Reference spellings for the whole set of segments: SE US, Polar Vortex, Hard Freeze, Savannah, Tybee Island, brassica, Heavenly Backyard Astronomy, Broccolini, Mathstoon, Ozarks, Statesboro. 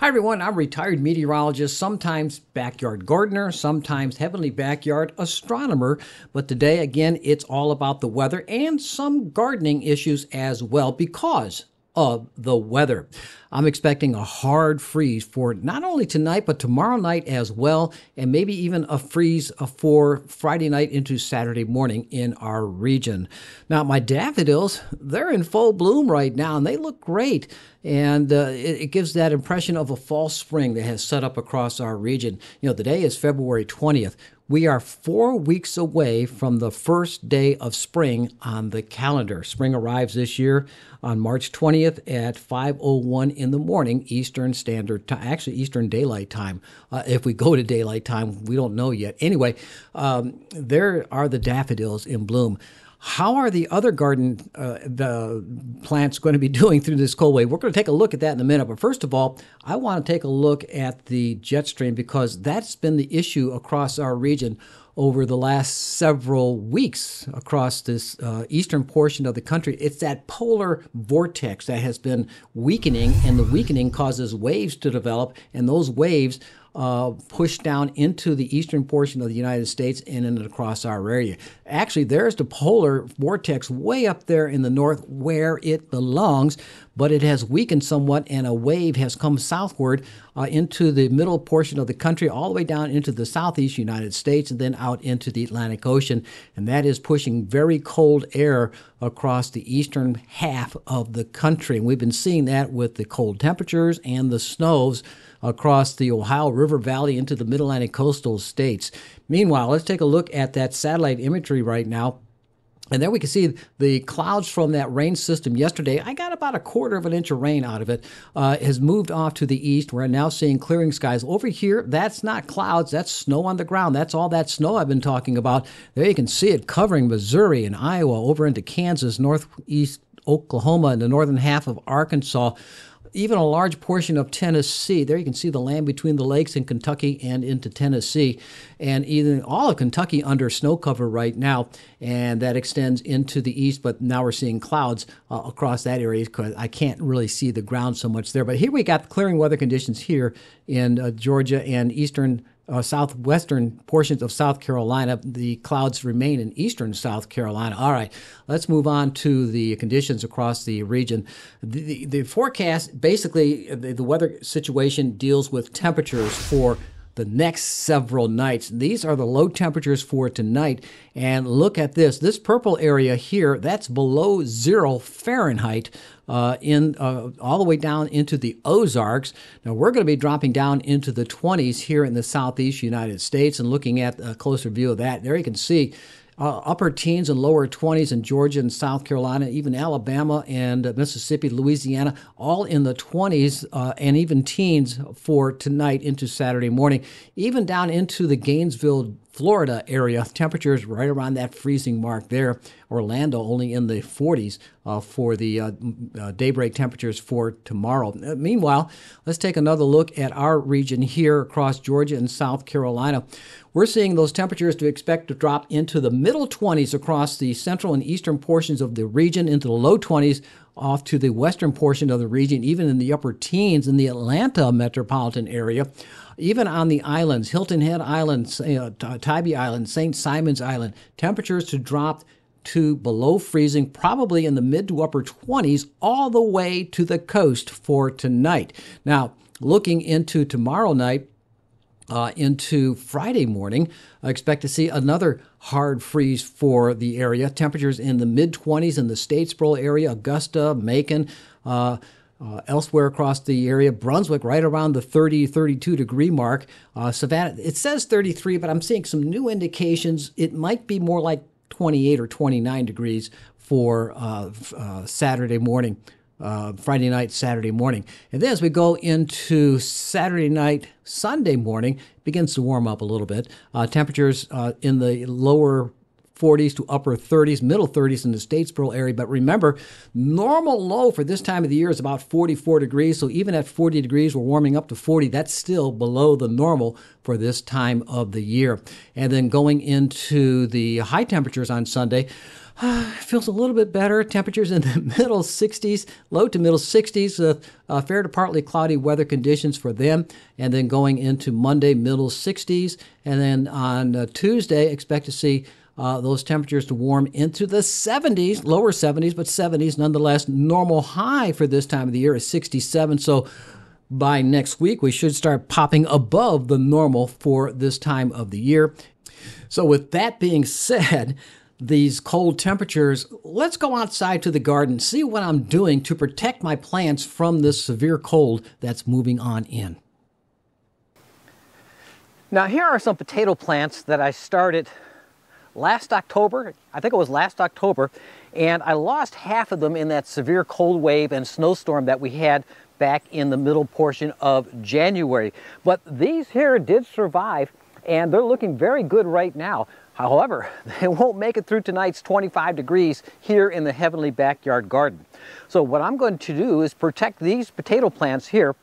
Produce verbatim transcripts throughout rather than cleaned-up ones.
Hi everyone, I'm retired meteorologist, sometimes backyard gardener, sometimes Heavenly Backyard Astronomer, but today again it's all about the weather and some gardening issues as well because of the weather. I'm expecting a hard freeze for not only tonight, but tomorrow night as well, and maybe even a freeze for Friday night into Saturday morning in our region. Now, my daffodils, they're in full bloom right now, and they look great, and uh, it, it gives that impression of a false spring that has set up across our region. You know, today is February twentieth. We are four weeks away from the first day of spring on the calendar. Spring arrives this year on March twentieth at five oh one in the morning Eastern Standard Time, actually Eastern Daylight Time. Uh, if we go to Daylight Time, we don't know yet. Anyway, um, there are the daffodils in bloom. How are the other garden uh, the plants going to be doing through this cold wave? We're going to take a look at that in a minute. But first of all, I want to take a look at the jet stream because that's been the issue across our region over the last several weeks across this uh, eastern portion of the country. It's that polar vortex that has been weakening, and the weakening causes waves to develop, and those waves Uh, pushed down into the eastern portion of the United States and in and across our area. Actually, there's the polar vortex way up there in the north where it belongs, but it has weakened somewhat, and a wave has come southward uh, into the middle portion of the country, all the way down into the southeast United States, and then out into the Atlantic Ocean, and that is pushing very cold air across the eastern half of the country. And we've been seeing that with the cold temperatures and the snows across the Ohio River Valley into the Mid-Atlantic coastal states. Meanwhile, let's take a look at that satellite imagery right now. And there we can see the clouds from that rain system yesterday. I got about a quarter of an inch of rain out of it. Uh, has moved off to the east. We're now seeing clearing skies. Over here, that's not clouds. That's snow on the ground. That's all that snow I've been talking about. There you can see it covering Missouri and Iowa, over into Kansas, northeast Oklahoma, and the northern half of Arkansas. Even a large portion of Tennessee. There you can see the land between the lakes in Kentucky and into Tennessee. And even all of Kentucky under snow cover right now. And that extends into the east, but now we're seeing clouds uh, across that area because I can't really see the ground so much there. But here we got clearing weather conditions here in uh, Georgia and eastern Uh, southwestern portions of South Carolina. The clouds remain in eastern South Carolina. All right, let's move on to the conditions across the region. The, the, the forecast, basically, the, the weather situation deals with temperatures for the next several nights. These are the low temperatures for tonight. And look at this. This purple area here, that's below zero Fahrenheit uh, in uh, all the way down into the Ozarks. Now, we're going to be dropping down into the twenties here in the southeast United States, and looking at a closer view of that. There you can see Uh, upper teens and lower twenties in Georgia and South Carolina, even Alabama and uh, Mississippi, Louisiana, all in the twenties uh, and even teens for tonight into Saturday morning. Even down into the Gainesville, Florida area, temperatures right around that freezing mark there. Orlando only in the forties uh, for the uh, uh, daybreak temperatures for tomorrow. Uh, meanwhile, let's take another look at our region here across Georgia and South Carolina. We're seeing those temperatures to expect to drop into the middle twenties across the central and eastern portions of the region, into the low twenties off to the western portion of the region, even in the upper teens in the Atlanta metropolitan area. Even on the islands, Hilton Head Island, uh, Tybee Island, Saint Simon's Island, temperatures to drop to below freezing, probably in the mid to upper twenties, all the way to the coast for tonight. Now, looking into tomorrow night, Uh, into Friday morning, I expect to see another hard freeze for the area. Temperatures in the mid twenties in the Statesboro area, Augusta, Macon, uh, uh, elsewhere across the area. Brunswick right around the thirty, thirty-two degree mark. Uh, Savannah, it says thirty-three, but I'm seeing some new indications. It might be more like twenty-eight or twenty-nine degrees for uh, uh, Saturday morning, Uh, Friday night, Saturday morning. And then as we go into Saturday night, Sunday morning, it begins to warm up a little bit. Uh, temperatures uh, in the lower forties to upper thirties, middle thirties in the Statesboro area. But remember, normal low for this time of the year is about forty-four degrees. So even at forty degrees, we're warming up to forty. That's still below the normal for this time of the year. And then going into the high temperatures on Sunday, Uh, feels a little bit better. Temperatures in the middle sixties, low to middle sixties, uh, uh, fair to partly cloudy weather conditions for them. And then going into Monday, middle sixties. And then on uh, Tuesday, expect to see Uh, those temperatures to warm into the seventies, lower seventies, but seventies nonetheless. Normal high for this time of the year is sixty-seven. So by next week, we should start popping above the normal for this time of the year. So with that being said, these cold temperatures, let's go outside to the garden, see what I'm doing to protect my plants from this severe cold that's moving on in. Now, here are some potato plants that I started last October, I think it was last October, and I lost half of them in that severe cold wave and snowstorm that we had back in the middle portion of January. But these here did survive, and they're looking very good right now. However, they won't make it through tonight's twenty-five degrees here in the Heavenly Backyard Garden. So what I'm going to do is protect these potato plants here.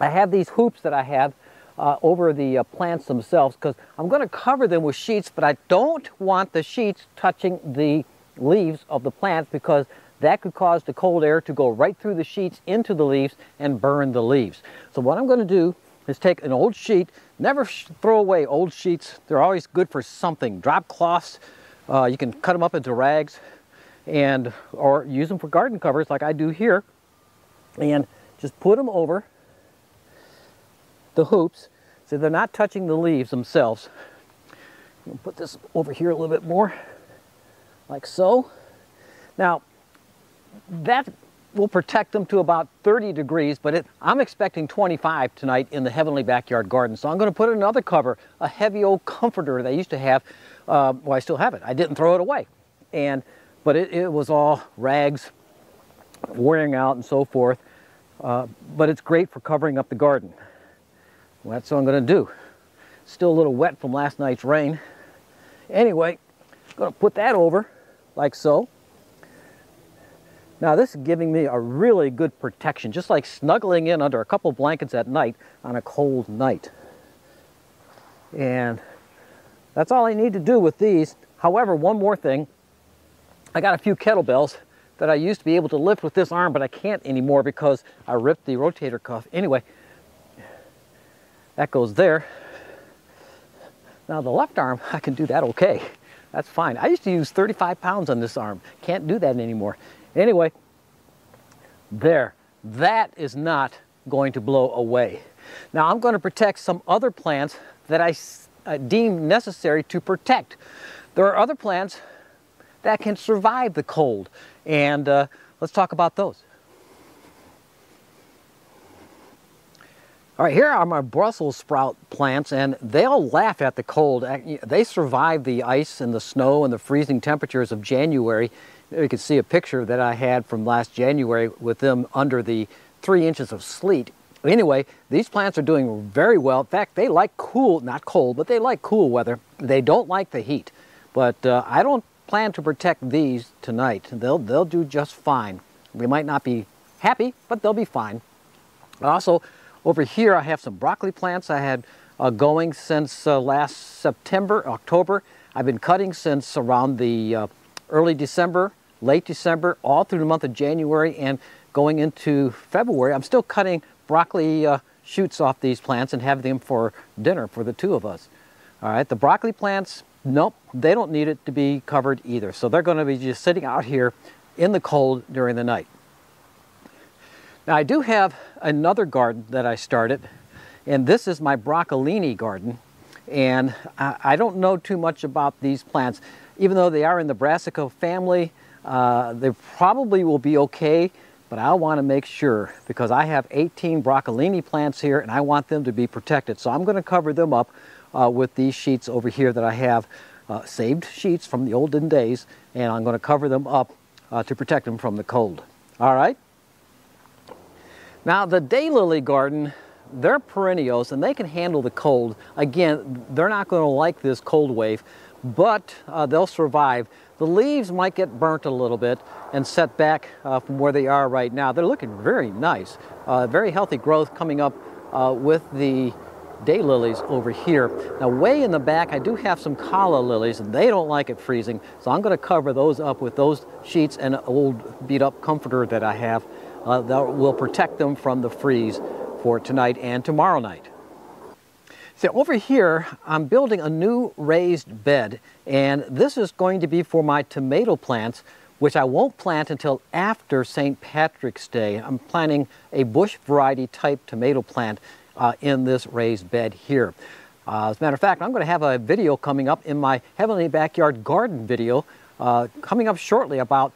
I have these hoops that I have Uh, over the uh, plants themselves, because I'm going to cover them with sheets, but I don't want the sheets touching the leaves of the plants, because that could cause the cold air to go right through the sheets into the leaves and burn the leaves. So what I'm going to do is take an old sheet. Never sh throw away old sheets. They're always good for something. Drop cloths. Uh, you can cut them up into rags and or use them for garden covers like I do here, and just put them over the hoops, so they're not touching the leaves themselves. I'm gonna put this over here a little bit more, like so. Now, that will protect them to about thirty degrees, but it, I'm expecting twenty-five tonight in the Heavenly Backyard Garden, so I'm gonna put another cover, a heavy old comforter that I used to have. Uh, well, I still have it. I didn't throw it away, and but it, it was all rags, wearing out and so forth, uh, but it's great for covering up the garden. Well, that's what I'm going to do. Still a little wet from last night's rain. Anyway, I'm going to put that over, like so. Now this is giving me a really good protection, just like snuggling in under a couple blankets at night on a cold night. And that's all I need to do with these. However, one more thing. I got a few kettlebells that I used to be able to lift with this arm, but I can't anymore because I ripped the rotator cuff. Anyway, that goes there. Now the left arm, I can do that okay. That's fine. I used to use thirty-five pounds on this arm. Can't do that anymore. Anyway, there. That is not going to blow away. Now I'm going to protect some other plants that I uh, deem necessary to protect. There are other plants that can survive the cold, and uh, let's talk about those. All right, here are my Brussels sprout plants, and they'll laugh at the cold. They survived the ice and the snow and the freezing temperatures of January. You can see a picture that I had from last January with them under the three inches of sleet. Anyway, these plants are doing very well. In fact, they like cool, not cold, but they like cool weather. They don't like the heat, but uh, I don't plan to protect these tonight. They'll, they'll do just fine. We might not be happy, but they'll be fine. Also, over here I have some broccoli plants I had uh, going since uh, last September, October. I've been cutting since around the uh, early December, late December, all through the month of January and going into February. I'm still cutting broccoli uh, shoots off these plants and have them for dinner for the two of us. All right, the broccoli plants, nope, they don't need it to be covered either. So they're gonna be just sitting out here in the cold during the night. Now I do have another garden that I started, and this is my broccolini garden, and I, I don't know too much about these plants. Even though they are in the brassica family, uh, they probably will be okay, but I want to make sure because I have eighteen broccolini plants here and I want them to be protected. So I'm going to cover them up uh, with these sheets over here that I have, uh, saved sheets from the olden days, and I'm going to cover them up uh, to protect them from the cold. All right. Now the daylily garden, they're perennials and they can handle the cold. Again, they're not going to like this cold wave, but uh, they'll survive. The leaves might get burnt a little bit and set back uh, from where they are right now. They're looking very nice, uh, very healthy growth coming up uh, with the daylilies over here. Now way in the back I do have some calla lilies, and they don't like it freezing, so I'm going to cover those up with those sheets and an old beat up comforter that I have uh, that will protect them from the freeze for tonight and tomorrow night. So over here I'm building a new raised bed, and this is going to be for my tomato plants, which I won't plant until after Saint Patrick's Day. I'm planting a bush variety type tomato plant Uh, in this raised bed here. Uh, as a matter of fact, I'm going to have a video coming up in my Heavenly Backyard Garden video uh, coming up shortly about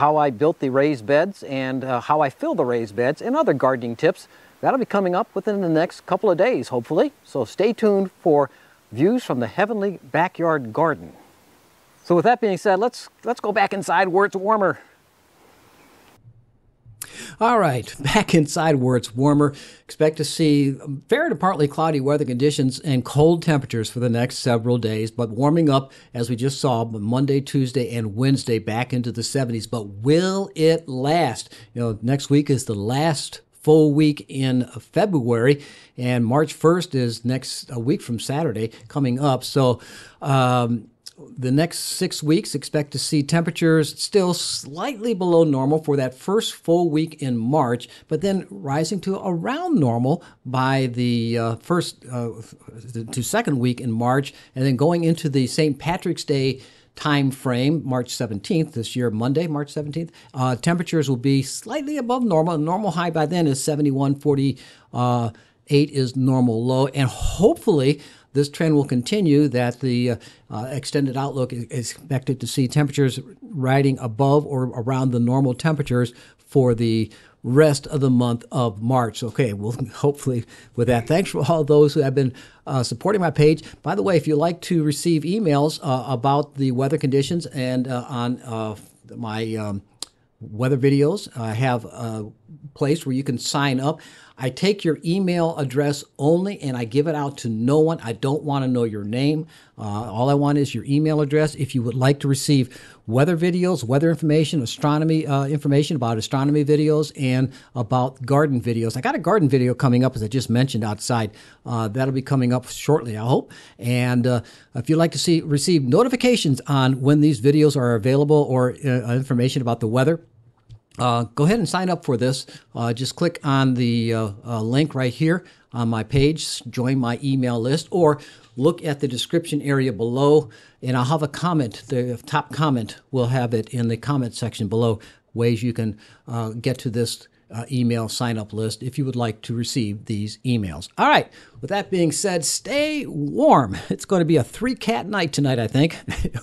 how I built the raised beds and uh, how I fill the raised beds and other gardening tips. That'll be coming up within the next couple of days, hopefully. So stay tuned for views from the Heavenly Backyard Garden. So with that being said, let's, let's go back inside where it's warmer. All right, back inside where it's warmer. Expect to see fair to partly cloudy weather conditions and cold temperatures for the next several days, but warming up, as we just saw, Monday, Tuesday, and Wednesday back into the seventies. But will it last? You know, next week is the last full week in February, and March first is next a week from Saturday coming up. So, um, the next six weeks expect to see temperatures still slightly below normal for that first full week in March, but then rising to around normal by the uh, first uh, to second week in March, and then going into the Saint Patrick's Day time frame, March seventeenth this year, Monday, March seventeenth, uh, temperatures will be slightly above normal. Normal high by then is seventy-one forty-eight uh, is normal low, and hopefully this trend will continue, that the uh, extended outlook is expected to see temperatures riding above or around the normal temperatures for the rest of the month of March. Okay, well, hopefully with that. Thanks for all those who have been uh, supporting my page. By the way, if you like to receive emails uh, about the weather conditions and uh, on uh, my um, weather videos, I have a place where you can sign up. I take your email address only, and I give it out to no one. I don't want to know your name. Uh, all I want is your email address. If you would like to receive weather videos, weather information, astronomy uh, information about astronomy videos, and about garden videos. I got a garden video coming up, as I just mentioned, outside. Uh, that'll be coming up shortly, I hope. And uh, if you'd like to see receive notifications on when these videos are available or uh, information about the weather, Uh, go ahead and sign up for this. Uh, just click on the uh, uh, link right here on my page, join my email list, or look at the description area below, and I'll have a comment. The top comment will have it in the comment section below, ways you can uh, get to this uh, email sign-up list if you would like to receive these emails. All right, with that being said, stay warm. It's going to be a three-cat night tonight, I think,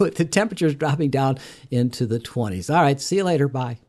with the temperatures dropping down into the twenties. All right, see you later. Bye.